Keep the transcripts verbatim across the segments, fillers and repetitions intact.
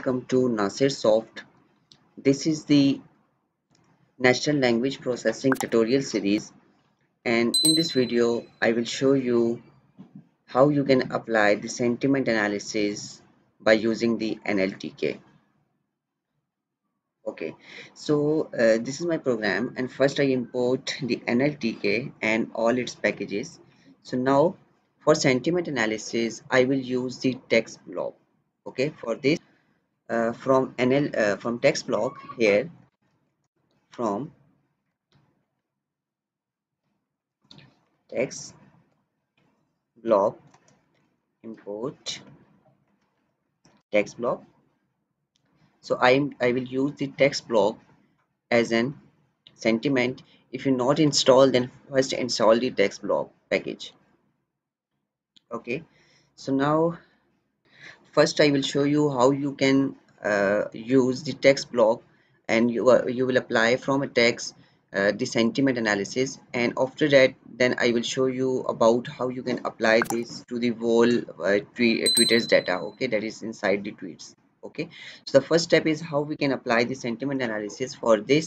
Welcome to Nasir Soft. This is the Natural Language Processing tutorial series, and in this video I will show you how you can apply the sentiment analysis by using the N L T K. Okay, so uh, this is my program, and first I import the N L T K and all its packages. So now for sentiment analysis I will use the text blob. Okay, for this Uh, from N L uh, from TextBlob here from TextBlob import TextBlob. So I am I will use the TextBlob as an sentiment. If you not install, then first install the TextBlob package. Okay, so now first I will show you how you can uh, use the text blob, and you uh, you will apply from a text uh, the sentiment analysis, and after that then I will show you about how you can apply this to the whole uh, tweet, uh, Twitter's data, okay, that is inside the tweets. Okay, so the first step is how we can apply the sentiment analysis. For this,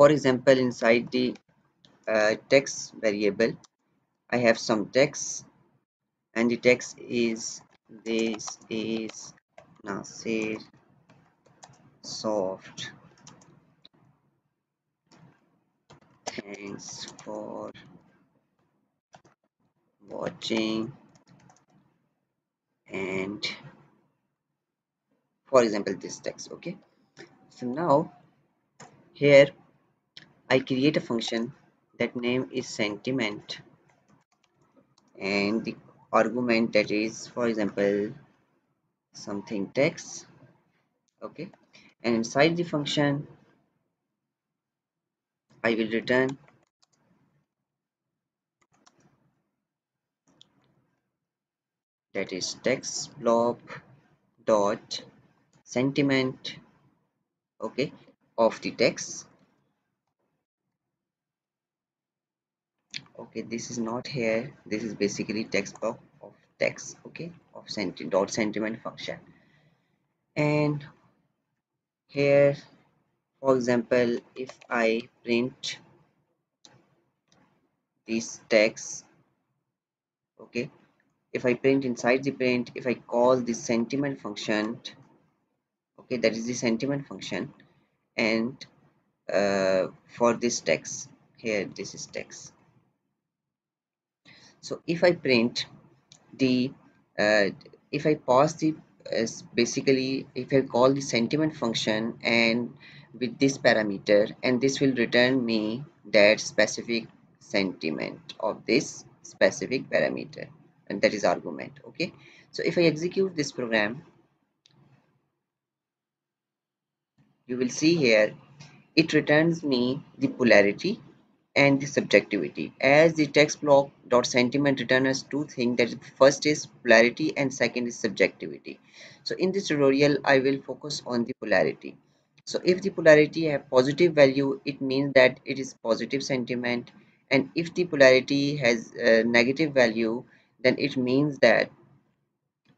for example, inside the uh, text variable I have some text, and the text is this is Nasir Soft. Thanks for watching. And for example, this text. Okay, so now here I create a function that name is sentiment, and the argument that is, for example, something text. Okay, and inside the function I will return that is text blob dot sentiment, okay, of the text. Okay, this is not here, this is basically text blob of text, okay, of sentiment dot sentiment function. And here, for example, if I print this text, okay, if I print inside the print, if I call this sentiment function, okay, that is the sentiment function, and uh, for this text here, this is text. So if I print the uh, if I pass the uh, basically if I call the sentiment function and with this parameter, and this will return me that specific sentiment of this specific parameter, and that is argument. Okay, so if I execute this program, you will see here it returns me the polarity and the subjectivity, as the text blob dot sentiment returns two things, that first is polarity and second is subjectivity. So in this tutorial I will focus on the polarity. So if the polarity have positive value, it means that it is positive sentiment, and if the polarity has a negative value, then it means that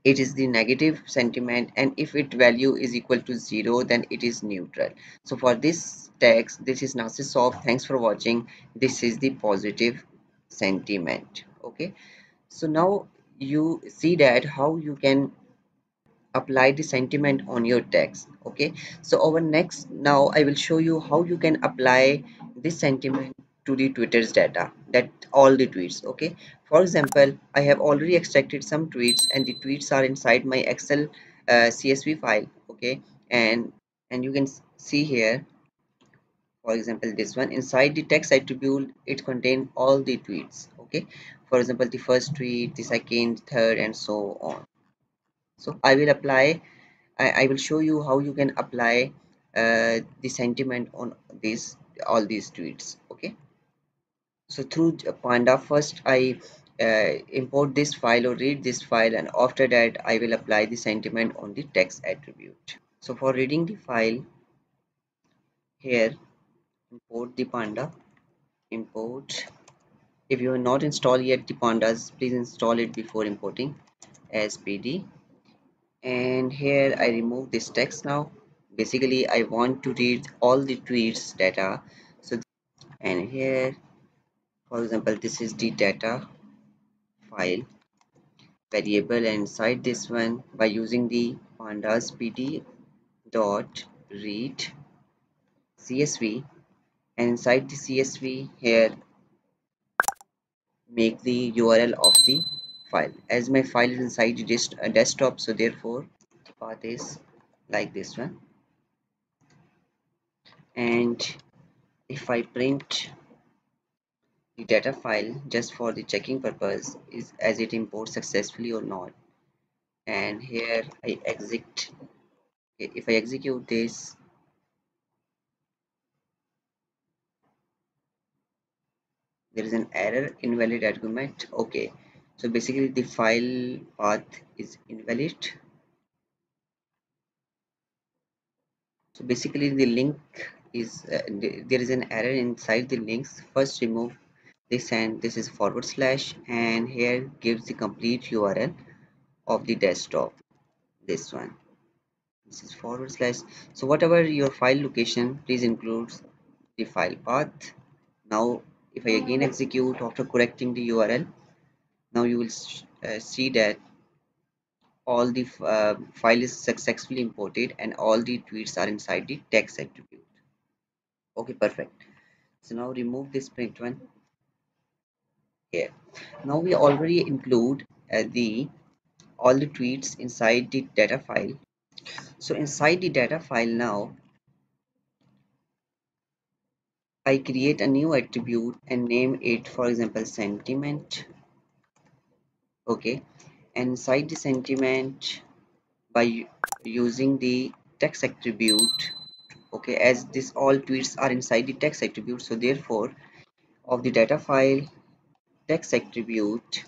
it is the negative sentiment, and if its value is equal to zero, then it is neutral. So for this text, this is Nasir Soft, thanks for watching, this is the positive sentiment. Okay, so now you see that how you can apply the sentiment on your text. Okay, so our next, now I will show you how you can apply this sentiment to the Twitter's data, that all the tweets. Okay, for example, I have already extracted some tweets, and the tweets are inside my Excel uh, C S V file. Okay, and and you can see here, for example, this one inside the text attribute, it contains all the tweets. Okay, for example, the first tweet, the second, third, and so on. So I will apply I, I will show you how you can apply uh, the sentiment on this all these tweets. Okay, so through Panda, first I uh, import this file or read this file, and after that I will apply the sentiment on the text attribute. So for reading the file, here import the Panda, import. If you have not installed yet the pandas, please install it before importing as P D. and here I remove this text. Now basically I want to read all the tweets data, so and here for example this is the data file variable, and inside this one by using the pandas pd dot read csv, and inside the csv here make the U R L of the file. As my file is inside a desktop, so therefore the path is like this one. And if I print the data file just for the checking purpose, is as it imports successfully or not, and here I exit. If I execute this, there is an error, invalid argument. Okay, so basically the file path is invalid. So basically the link is uh, th there is an error inside the links. First remove this, and this is forward slash, and here gives the complete U R L of the desktop. This one, this is forward slash. So whatever your file location, please include the file path. Now if I again execute after correcting the U R L, now you will uh, see that all the uh, file is successfully imported and all the tweets are inside the text attribute. Okay, perfect. So now remove this print one here. Now we already include uh, the all the tweets inside the data file. So inside the data file, now I create a new attribute and name it, for example, sentiment. Okay, and inside the sentiment by using the text attribute. Okay, as this all tweets are inside the text attribute, so therefore of the data file text attribute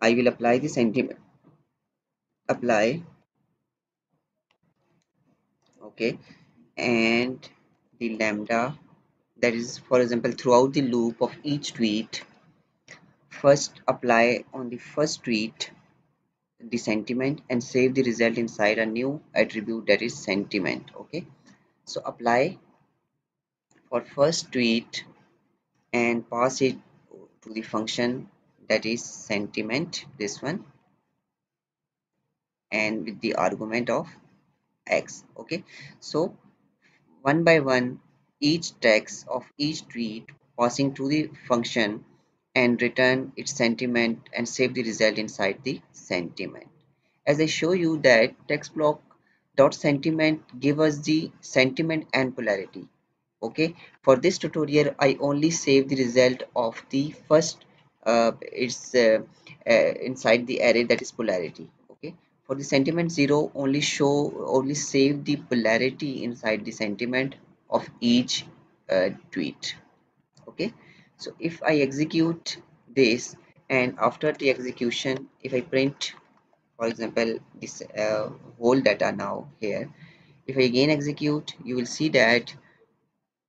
I will apply the sentiment apply. Okay, and the lambda, that is, for example, throughout the loop of each tweet, first apply on the first tweet the sentiment and save the result inside a new attribute, that is sentiment. Okay, so apply for first tweet and pass it to the function, that is sentiment, this one, and with the argument of x. Okay, so one by one each text of each tweet passing to the function and return its sentiment and save the result inside the sentiment. As I show you that TextBlob.sentiment give us the sentiment and polarity. Okay, for this tutorial I only save the result of the first uh, it's uh, uh, inside the array, that is polarity. Okay, for the sentiment zero only show only save the polarity inside the sentiment of each uh, tweet. Okay, so if I execute this, and after the execution if I print, for example, this uh, whole data, now here if I again execute, you will see that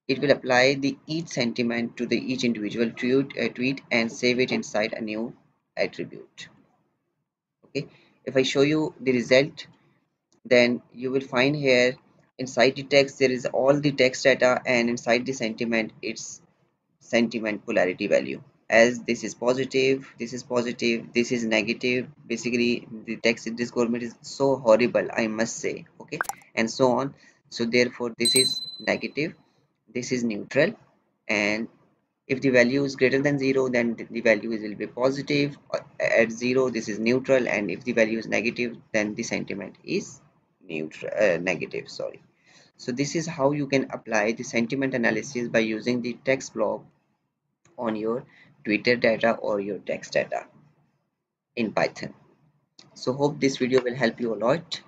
it will apply the each sentiment to the each individual tweet, uh, tweet and save it inside a new attribute. Okay, if I show you the result, then you will find here inside the text there is all the text data, and inside the sentiment it's sentiment polarity value, as this is positive, this is positive, this is negative. Basically the text in this government is so horrible, I must say. Okay, and so on. So therefore this is negative, this is neutral, and if the value is greater than zero then the value will be positive, at zero this is neutral, and if the value is negative then the sentiment is neutral, uh, negative, sorry. So this is how you can apply the sentiment analysis by using the text blob on your Twitter data or your text data in Python. So hope this video will help you a lot.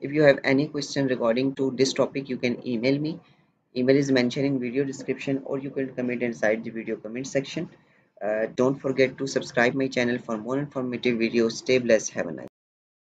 If you have any question regarding to this topic, you can email me. Email is mentioned in video description, or you can comment inside the video comment section. Uh, don't forget to subscribe my channel for more informative videos. Stay blessed. Have a nice day.